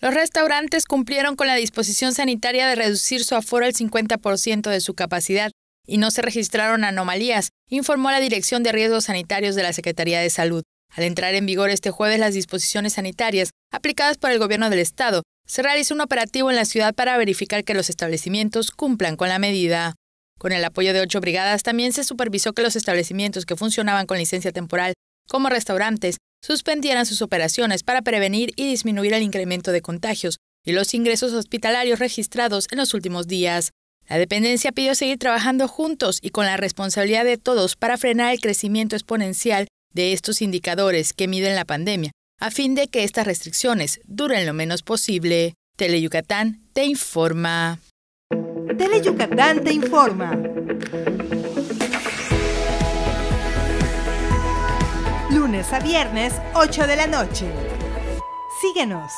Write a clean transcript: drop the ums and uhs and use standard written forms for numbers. Los restaurantes cumplieron con la disposición sanitaria de reducir su aforo al 50% de su capacidad y no se registraron anomalías, informó la Dirección de Riesgos Sanitarios de la Secretaría de Salud. Al entrar en vigor este jueves las disposiciones sanitarias aplicadas por el gobierno del estado, se realizó un operativo en la ciudad para verificar que los establecimientos cumplan con la medida. Con el apoyo de 8 brigadas, también se supervisó que los establecimientos que funcionaban con licencia temporal, como restaurantes, suspendieran sus operaciones para prevenir y disminuir el incremento de contagios y los ingresos hospitalarios registrados en los últimos días. La dependencia pidió seguir trabajando juntos y con la responsabilidad de todos para frenar el crecimiento exponencial de estos indicadores que miden la pandemia, a fin de que estas restricciones duren lo menos posible. Tele Yucatán te informa. Tele Yucatán te informa. Lunes a viernes, 8 de la noche. Síguenos.